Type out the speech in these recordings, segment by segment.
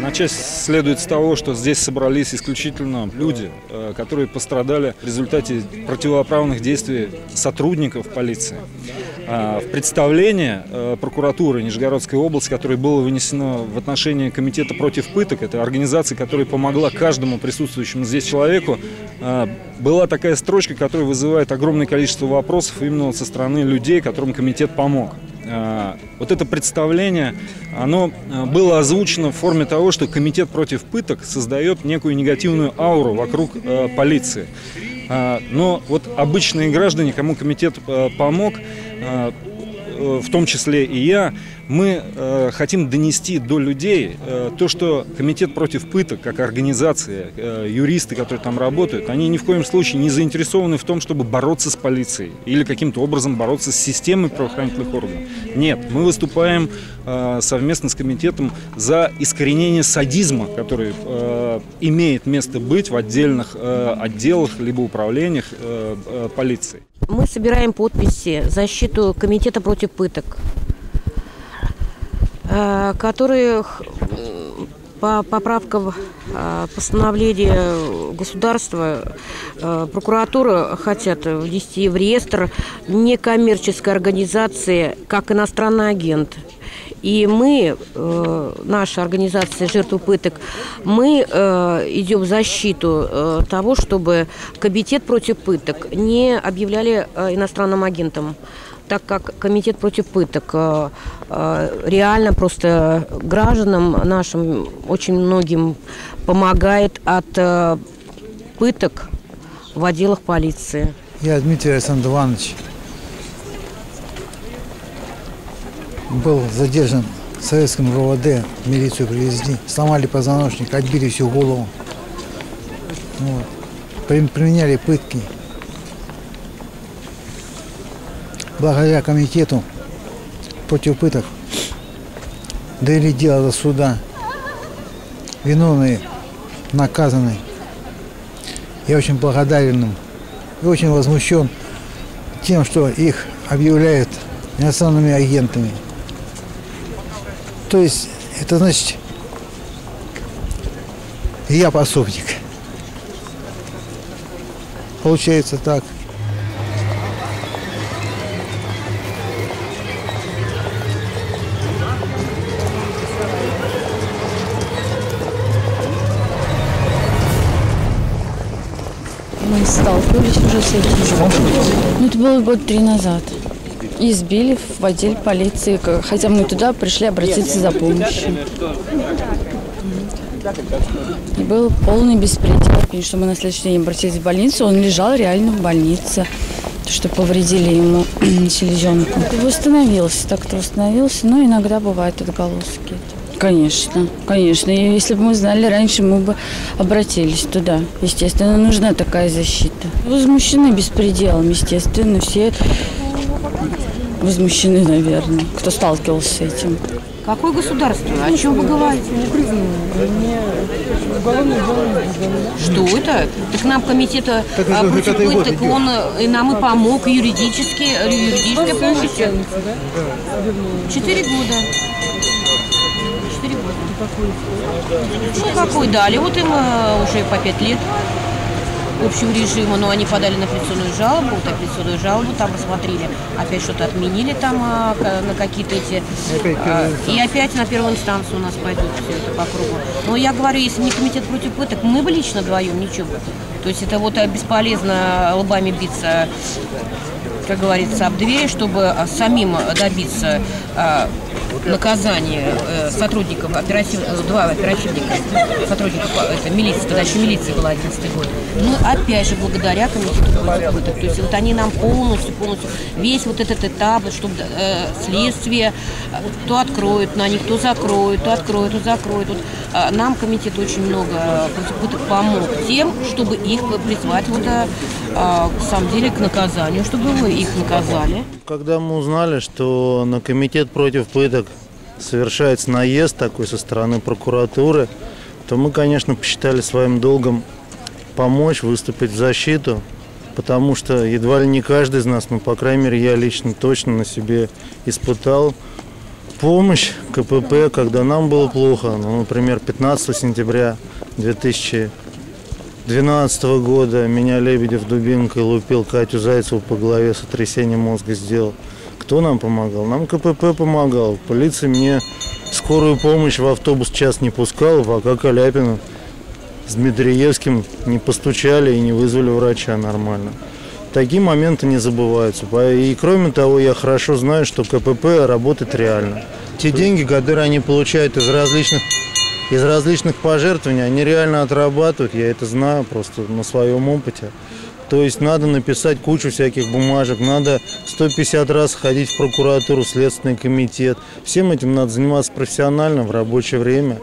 Начать следует с того, что здесь собрались исключительно люди, которые пострадали в результате противоправных действий сотрудников полиции. В представлении прокуратуры Нижегородской области, которое было вынесено в отношении Комитета против пыток, это организация, которая помогла каждому присутствующему здесь человеку, была такая строчка, которая вызывает огромное количество вопросов именно со стороны людей, которым комитет помог. Вот это представление, оно было озвучено в форме того, что Комитет против пыток создает некую негативную ауру вокруг полиции. Но вот обычные граждане, кому комитет помог, в том числе и я, мы хотим донести до людей то, что Комитет против пыток, как организация, юристы, которые там работают, они ни в коем случае не заинтересованы в том, чтобы бороться с полицией или каким-то образом бороться с системой правоохранительных органов. Нет, мы выступаем совместно с комитетом за искоренение садизма, который имеет место быть в отдельных отделах либо управлениях полиции. Мы собираем подписи в защиту Комитета против пыток, которые по поправкам постановления государства, прокуратура хотят внести в реестр некоммерческой организации как иностранный агент. И мы, наша организация «Жертвы пыток», мы идем в защиту того, чтобы Комитет против пыток не объявляли иностранным агентом, так как Комитет против пыток реально просто гражданам нашим очень многим помогает от пыток в отделах полиции. Я Дмитрий Александр Иванович. Был задержан в советском РОВД, милицию привезли, сломали позвоночник, отбили всю голову, вот. Применяли пытки. Благодаря комитету против пыток довели дело до суда, виновные наказаны. Я очень благодарен им и очень возмущен тем, что их объявляют иностранными агентами. То есть, это значит, я пособник. Получается так. Мы столкнулись уже с этим. Это было год 3 назад. И избили в отделе полиции, хотя мы туда пришли обратиться за помощью. И был полный беспредел, потому что мы на следующий день обратились в больницу, он лежал реально в больнице, что повредили ему селезенку. Восстановился, так-то восстановился, но иногда бывают отголоски. Конечно, конечно. И если бы мы знали раньше, мы бы обратились туда. Естественно, нужна такая защита. Возмущены беспределом, естественно, все... Возмущены, наверное, кто сталкивался с этим. Какое государство? О чем вы говорите? Что это? Так нам комитета против пыток, он и нам и помог юридически, юридическая помощь. 4 года. 4 года. Ну, какой дали? Вот им уже по 5 лет. Общего режима, но они подали на апелляционную жалобу, вот апелляционную жалобу там рассмотрели, опять что-то отменили там на какие-то эти, и опять на первую инстанцию у нас пойдут все это по кругу. Но я говорю, если не комитет против пыток, мы бы лично вдвоем ничего бы. То есть это вот бесполезно лбами биться, как говорится, об двери, чтобы самим добиться наказание сотрудников, два оперативника, сотрудников милиции, тогда еще милиция была 11 год. Ну, опять же, благодаря комитету против пыток. То есть вот они нам полностью, весь вот этот этап, чтобы следствие, то откроют на них, то закроют. Вот, нам комитет очень много против пыток помог тем, чтобы их призвать вот, к самом деле к наказанию, чтобы вы их наказали. Когда мы узнали, что на комитет против пыток совершается наезд такой со стороны прокуратуры, то мы, конечно, посчитали своим долгом помочь, выступить в защиту, потому что едва ли не каждый из нас, ну, по крайней мере, я лично точно на себе испытал Помощь КПП, когда нам было плохо, ну, например, 15 сентября 2012 года меня Лебедев дубинкой лупил, Катю Зайцеву по голове, сотрясение мозга сделал. Кто нам помогал? Нам КПП помогал. Полиция мне скорую помощь в автобус час не пускала, пока Каляпину с Дмитриевским не постучали и не вызвали врача нормально. Такие моменты не забываются. И кроме того, я хорошо знаю, что КПП работает реально. Те деньги, которые они получают из различных пожертвований, они реально отрабатывают. Я это знаю просто на своем опыте. То есть надо написать кучу всяких бумажек, надо 150 раз ходить в прокуратуру, Следственный комитет. Всем этим надо заниматься профессионально в рабочее время.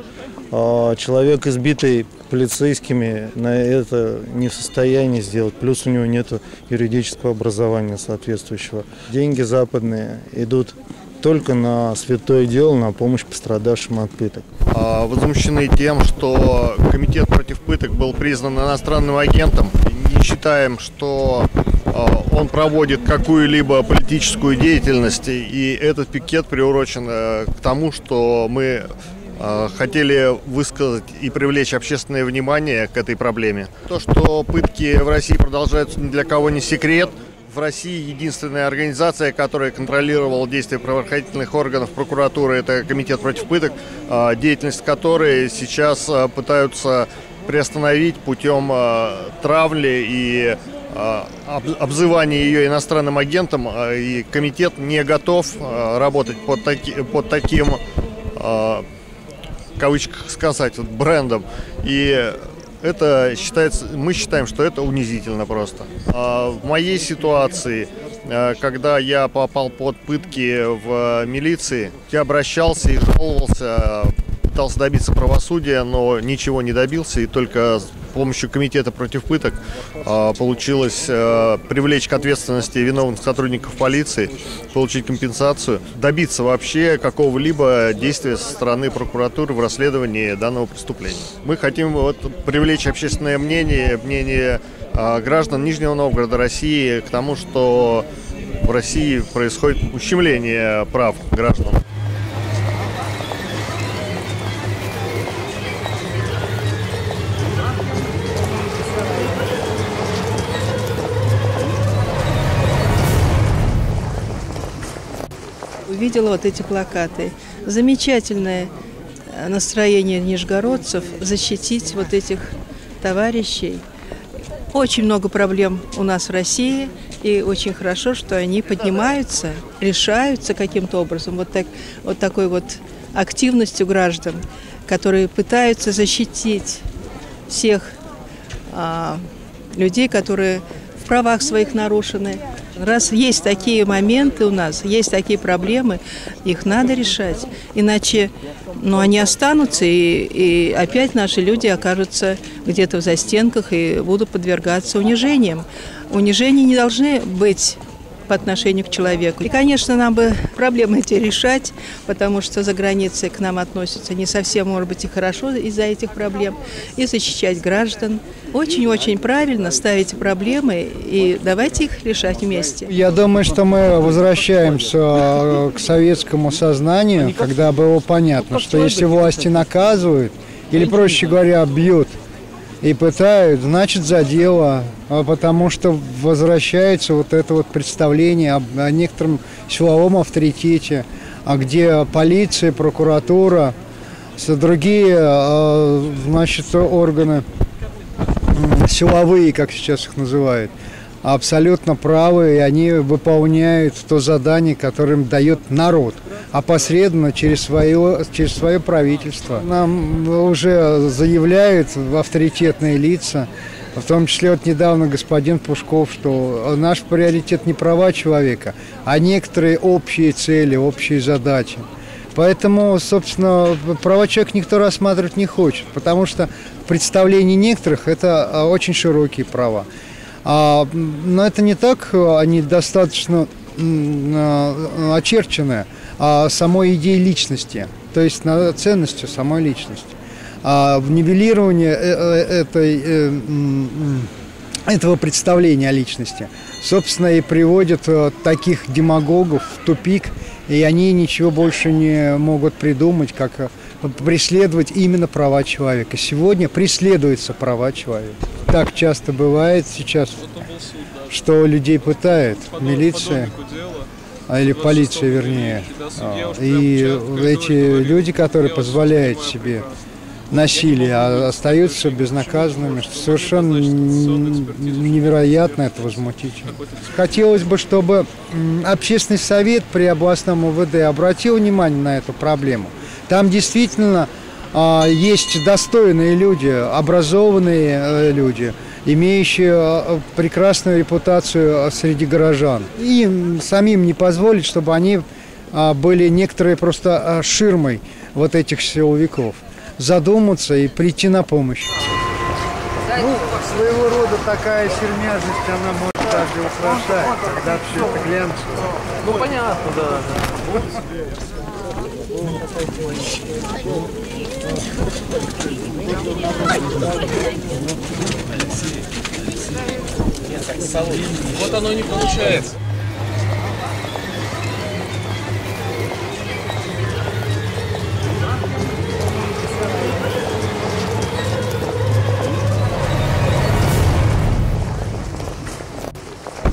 Человек, избитый полицейскими, на это не в состоянии сделать. Плюс у него нет юридического образования соответствующего. Деньги западные идут только на святое дело, на помощь пострадавшим от пыток. Возмущены тем, что Комитет против пыток был признан иностранным агентом. Не считаем, что он проводит какую-либо политическую деятельность. И этот пикет приурочен к тому, что мы хотели высказать и привлечь общественное внимание к этой проблеме. То, что пытки в России продолжаются, ни для кого не секрет. В России единственная организация, которая контролировала действия правоохранительных органов, прокуратуры, это Комитет против пыток, деятельность которой сейчас пытаются приостановить путем травли и обзывания ее иностранным агентом. И комитет не готов работать под таким в кавычках сказать, вот брендом. И это считается, мы считаем, что это унизительно просто. В моей ситуации, когда я попал под пытки в милиции, я обращался и жаловался, пытался добиться правосудия, но ничего не добился. И только с помощью Комитета против пыток получилось привлечь к ответственности виновных сотрудников полиции, получить компенсацию, добиться вообще какого-либо действия со стороны прокуратуры в расследовании данного преступления. Мы хотим вот привлечь общественное мнение граждан Нижнего Новгорода, России к тому, что в России происходит ущемление прав граждан. Увидела вот эти плакаты. Замечательное настроение нижегородцев защитить вот этих товарищей. Очень много проблем у нас в России, и очень хорошо, что они поднимаются, решаются каким-то образом. Вот такой активностью граждан, которые пытаются защитить всех людей, которые в правах своих нарушены. Раз есть такие моменты у нас, есть такие проблемы, их надо решать. Иначе они останутся, и опять наши люди окажутся где-то в застенках и будут подвергаться унижениям. Унижения не должны быть по отношению к человеку. И, конечно, нам бы проблемы эти решать, потому что за границей к нам относятся не совсем, может быть, и хорошо из-за этих проблем, и защищать граждан. Очень-очень правильно ставить проблемы, и давайте их решать вместе. Я думаю, что мы возвращаемся к советскому сознанию, когда было понятно, что если власти наказывают, или, проще говоря, бьют, и пытают, значит, за дело, потому что возвращается вот это вот представление о некотором силовом авторитете, где полиция, прокуратура, другие, значит, органы силовые, как сейчас их называют, абсолютно правы, и они выполняют то задание, которое им дает народ, опосредованно через свое правительство. Нам уже заявляют авторитетные лица, в том числе вот недавно господин Пушков, что наш приоритет не права человека, а некоторые общие цели, общие задачи. Поэтому, собственно, права человека никто рассматривать не хочет, потому что в представлении некоторых это очень широкие права. Но это не так, они достаточно очерчены самой идеей личности, то есть ценностью самой личности. В нивелировании этого представления о личности, собственно, и приводит таких демагогов в тупик и они ничего больше не могут придумать, как преследовать именно права человека. Сегодня преследуются права человека. Так часто бывает сейчас, что людей пытают, милиция, или полиция, вернее. И эти люди, которые позволяют себе насилие, а остаются безнаказанными. Совершенно невероятно, это возмутительно. Хотелось бы, чтобы общественный совет при областном УВД обратил внимание на эту проблему. Там действительно есть достойные люди, образованные люди, имеющие прекрасную репутацию среди горожан. Им самим не позволить, чтобы они были некоторые просто ширмой вот этих силовиков. Задуматься и прийти на помощь. Ну, своего рода такая сермяжность, она может даже украшать, когда все это глянцево. Ну, понятно, да. Вот оно и не получается.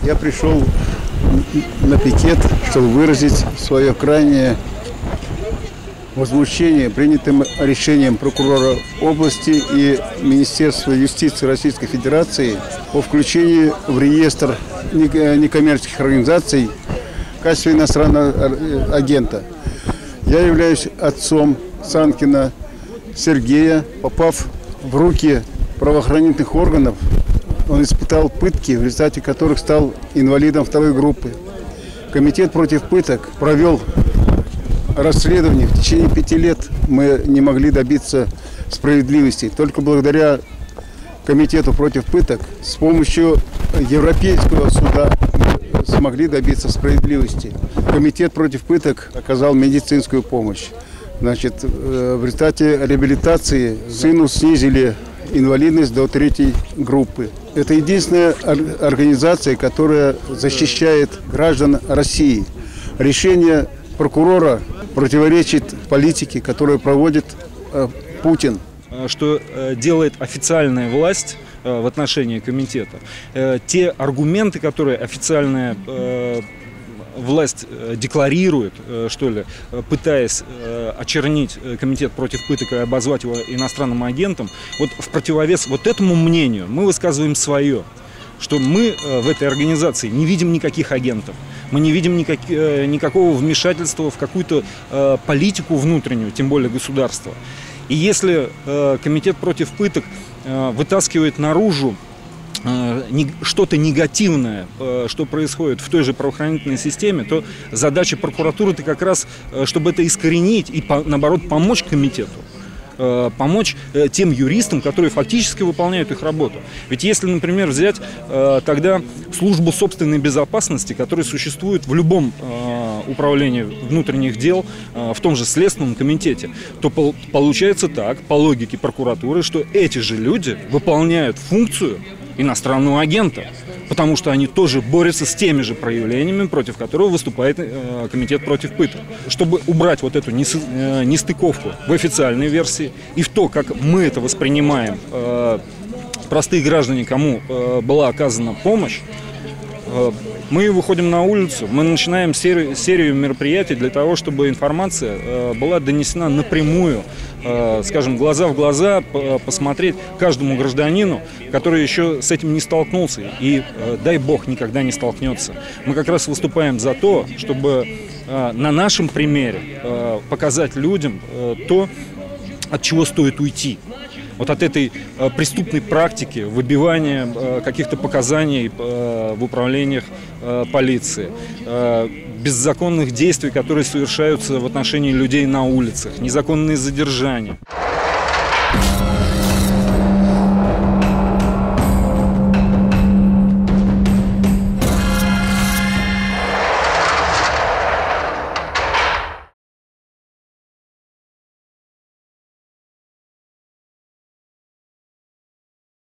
Я пришел на пикет, чтобы выразить свое крайнее возмущение принятым решением прокурора области и Министерства юстиции Российской Федерации о включении в реестр некоммерческих организаций в качестве иностранного агента. Я являюсь отцом Санкина Сергея. Попав в руки правоохранительных органов, он испытал пытки, в результате которых стал инвалидом второй группы. Комитет против пыток провел расследование. В течение 5 лет мы не могли добиться справедливости. Только благодаря Комитету против пыток с помощью Европейского суда мы смогли добиться справедливости. Комитет против пыток оказал медицинскую помощь. Значит, в результате реабилитации сыну снизили инвалидность до 3-й группы. Это единственная организация, которая защищает граждан России. Решение прокурора противоречит политике, которую проводит Путин. Что делает официальная власть в отношении комитета? Те аргументы, которые официальная власть декларирует, что ли, пытаясь очернить комитет против пыток и обозвать его иностранным агентом, вот в противовес вот этому мнению мы высказываем свое, что мы в этой организации не видим никаких агентов, мы не видим никакого вмешательства в какую-то политику внутреннюю, тем более государства. И если комитет против пыток вытаскивает наружу что-то негативное, что происходит в той же правоохранительной системе, то задача прокуратуры это как раз, чтобы это искоренить и, наоборот, помочь комитету, помочь тем юристам, которые фактически выполняют их работу. Ведь если, например, взять тогда службу собственной безопасности, которая существует в любом управлении внутренних дел, в том же Следственном комитете, то получается так, по логике прокуратуры, что эти же люди выполняют функцию иностранного агента, потому что они тоже борются с теми же проявлениями, против которого выступает комитет против пыток. Чтобы убрать вот эту нестыковку в официальной версии и в то, как мы это воспринимаем, простые граждане, кому была оказана помощь, мы выходим на улицу, мы начинаем серию мероприятий для того, чтобы информация была донесена напрямую, скажем, глаза в глаза, посмотреть каждому гражданину, который еще с этим не столкнулся и, дай бог, никогда не столкнется. Мы как раз выступаем за то, чтобы на нашем примере показать людям то, от чего стоит уйти. Вот от этой преступной практики выбивания каких-то показаний в управлениях полиции, беззаконных действий, которые совершаются в отношении людей на улицах, незаконные задержания.